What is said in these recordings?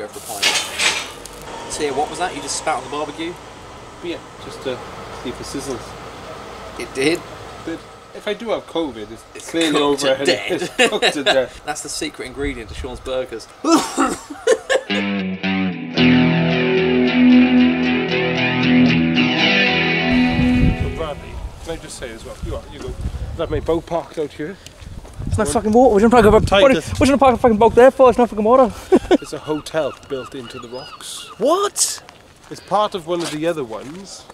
go for a pint. So yeah, what was that? You just spat on the barbecue? Yeah, just to see if it sizzles. It did? But if I do have COVID, it's clearly cooked over dead. It's cooked to death. That's the secret ingredient to Sean's burgers. Can I just say as well, you go, that made boat parked out here. It's not fucking water, we're trying to park a fucking boat there for, it's not fucking water. It's a hotel built into the rocks. What? It's part of one of the other ones.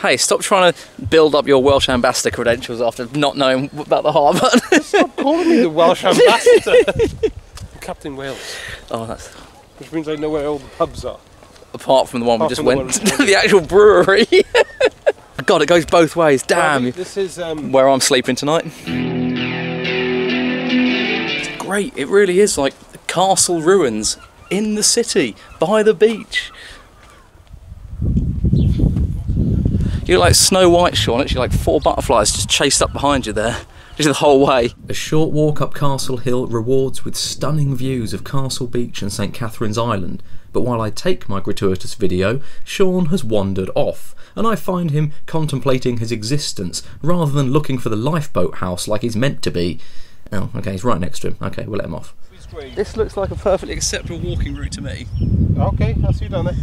Hey, stop trying to build up your Welsh ambassador credentials after not knowing about the harbour. Stop calling me the Welsh ambassador. I'm Captain Wales. Oh, that's... Which means I know where all the pubs are. Apart from the one we just went to, the actual brewery. God, it goes both ways. Damn. This is where I'm sleeping tonight. It's great. It really is like the castle ruins in the city by the beach. You're like Snow White, Sean. Actually, like 4 butterflies just chased up behind you there. Just the whole way. A short walk up Castle Hill rewards with stunning views of Castle Beach and St Catherine's Island, but while I take my gratuitous video, Sean has wandered off, and I find him contemplating his existence rather than looking for the lifeboat house like he's meant to be. Oh, okay, he's right next to him. Okay, we'll let him off. This looks like a perfectly acceptable walking route to me. Okay, I'll see you down there.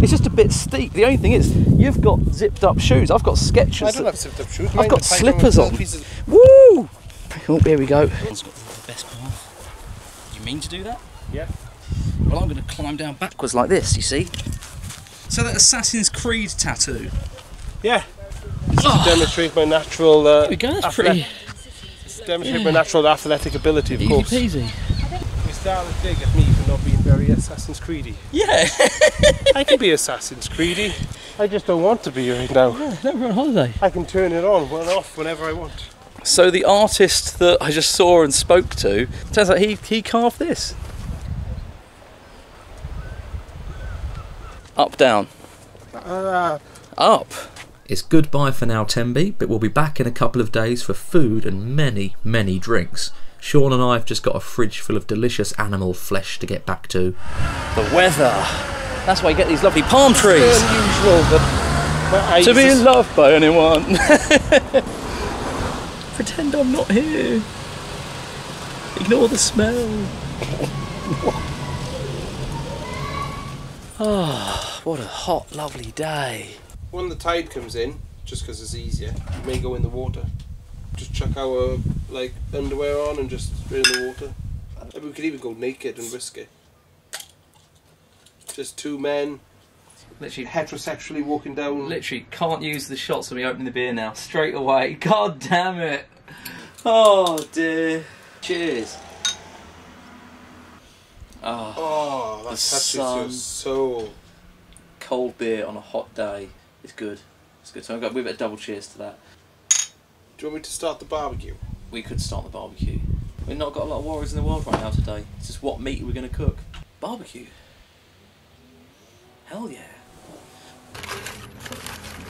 It's just a bit steep. The only thing is, you've got zipped up shoes. I've got Skechers. I don't have zipped up shoes. I've got slippers on. Woo! Oh, here we go. One's got the best path. You mean to do that? Yeah. Well, I'm going to climb down backwards like this, you see? So that Assassin's Creed tattoo. Yeah. It's to demonstrate my natural... there we go, that's pretty... It's to demonstrate my natural athletic ability, of course. Easy peasy. Miss Darla dig at me for not being very Assassin's Creedy. Yeah. I can be Assassin's Creedy. I just don't want to be right now. Yeah, never on holiday. I can turn it on and off whenever I want. So the artist that I just saw and spoke to, turns out he carved this. Up, down. Up. It's goodbye for now, Tenby, but we'll be back in a couple of days for food and many, many drinks. Sean and I have just got a fridge full of delicious animal flesh to get back to. The weather. That's why you get these lovely palm trees. It's unusual, but to be in love by anyone. Pretend I'm not here. Ignore the smell. Ah, what a hot, lovely day. When the tide comes in, just because it's easier, you may go in the water. Just chuck our underwear on and just in the water. I mean, we could even go naked and risk it. Just two men, literally heterosexually walking down. Literally can't use the shots of me opening the beer now. Straight away. God damn it! Oh dear. Cheers. Oh, that touches your soul. Cold beer on a hot day is good. It's good. So we better double cheers to that. Do you want me to start the barbecue? We could start the barbecue. We've not got a lot of worries in the world right now today. It's just what meat are we going to cook? Barbecue. Hell yeah.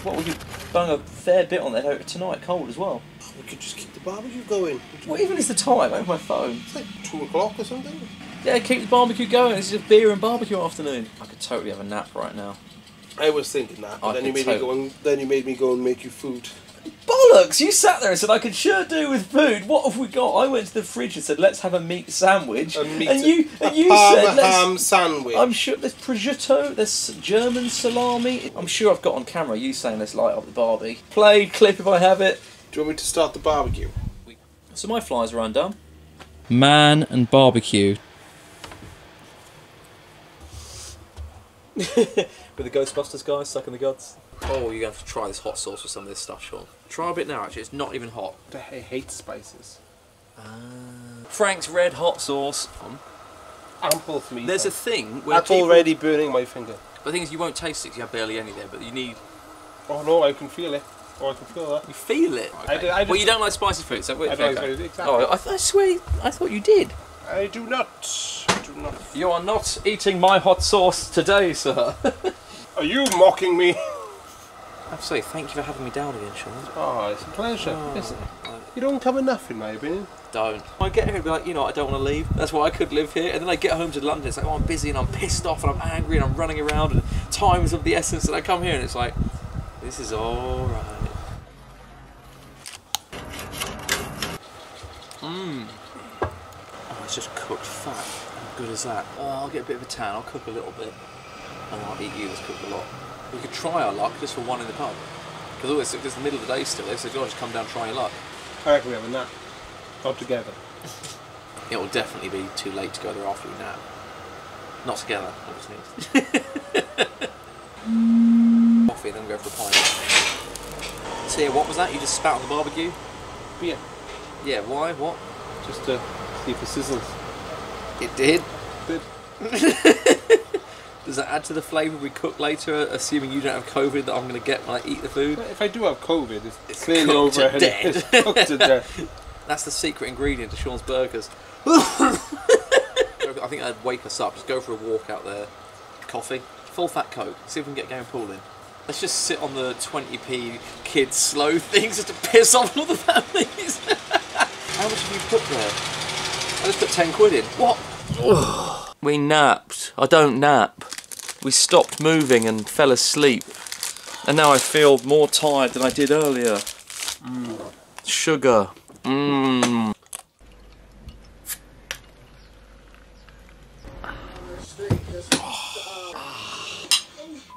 What, we could bung a fair bit on that tonight, cold as well. We could just keep the barbecue going. What even is the time? I have my phone. It's like 2 o'clock or something. Yeah, keep the barbecue going. It's just beer and barbecue afternoon. I could totally have a nap right now. I was thinking that, but then you made me go and make you food. Bollocks! You sat there and said I could sure do with food. What have we got? I went to the fridge and said let's have a meat sandwich. And you said let's ham sandwich. I'm sure there's prosciutto, there's German salami. I'm sure I've got on camera you saying let's light up the barbie. Play clip if I have it. Do you want me to start the barbecue? So my flies are undone. Man and barbecue. With the Ghostbusters guys sucking the guts. Oh, you're going to have to try this hot sauce with some of this stuff, Sean. Try a bit now, actually. It's not even hot. I hate spices. Frank's Red Hot Sauce. Ample for me. There's a thing where people... already burning my finger. But the thing is, you won't taste it because you have barely any there, but you need... Oh, no, I can feel it. Or I can feel that. You feel it? Okay. Well, you don't like spicy food, so... I don't like spicy food, exactly. Oh, I swear, I thought you did. I do not. I do not. You are not eating my hot sauce today, sir. Are you mocking me? Absolutely, thank you for having me down again, Sean. Oh, it's a pleasure. Oh. Listen, you don't come enough in my opinion. don't. I get here and be like, you know, I don't want to leave. That's why I could live here. And then I get home to London. It's like, oh, I'm busy and I'm pissed off and I'm angry and I'm running around and time is of the essence. And I come here and it's like, this is all right. Mmm. Oh, it's just cooked fat. How good is that? Oh, I'll get a bit of a tan. I'll cook a little bit. And I'll eat you that's cooked a lot. We could try our luck just for one in the pub. Because it's the middle of the day still. They said, George, come down, try your luck. I reckon we're having that. Not together. It will definitely be too late to go there after you now. Not together, obviously. Coffee, then we'll go for a pint. So yeah, what was that? You just spat on the barbecue? Beer. Yeah, why? What? Just to see if it sizzles. It did? It did. Does that add to the flavour we cook later, assuming you don't have COVID that I'm going to get when I eat the food? Well, if I do have COVID, it's clearly over ahead. It's cooked to death. That's the secret ingredient to Sean's burgers. I think I'd wake us up, just go for a walk out there, coffee, full fat Coke, see if we can get a game of pool in. Let's just sit on the 20p kids slow things just to piss off all the families. How much have you put there? I just put 10 quid in. What? We napped. I don't nap. We stopped moving and fell asleep. And now I feel more tired than I did earlier. Mm. Sugar. Mmm.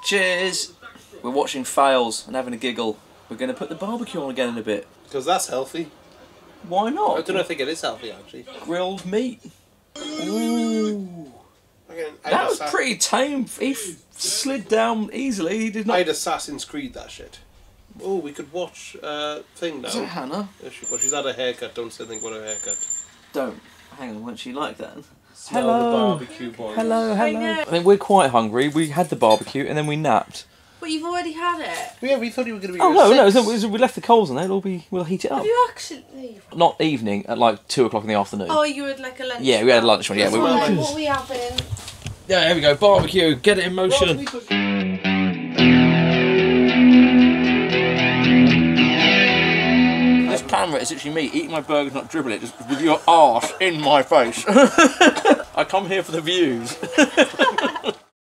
Cheers. We're watching fails and having a giggle. We're going to put the barbecue on again in a bit. Because that's healthy. Why not? I don't think it is healthy, actually. Grilled meat. Ooh. That was pretty tame. He slid down easily. He did not. I had Assassin's Creed that shit. Oh, we could watch thing now. Is it Hannah? Well, she's had a haircut. Don't say anything about her haircut. Don't. Hang on, won't she like that? Smell hello. The barbecue boys. Hello, hello. I mean, we're quite hungry. We had the barbecue and then we napped. But you've already had it. Yeah, we thought you were going to be. Oh no, no, we left the coals on there. We'll heat it up. Have you actually? Not evening at like 2 o'clock in the afternoon. Oh, you had like a lunch. Yeah, we had lunch one. Yeah, we were. What are we having? Yeah, here we go. Barbecue. Get it in motion. This camera is literally me eating my burgers, not dribbling it, just with your arse in my face. I come here for the views.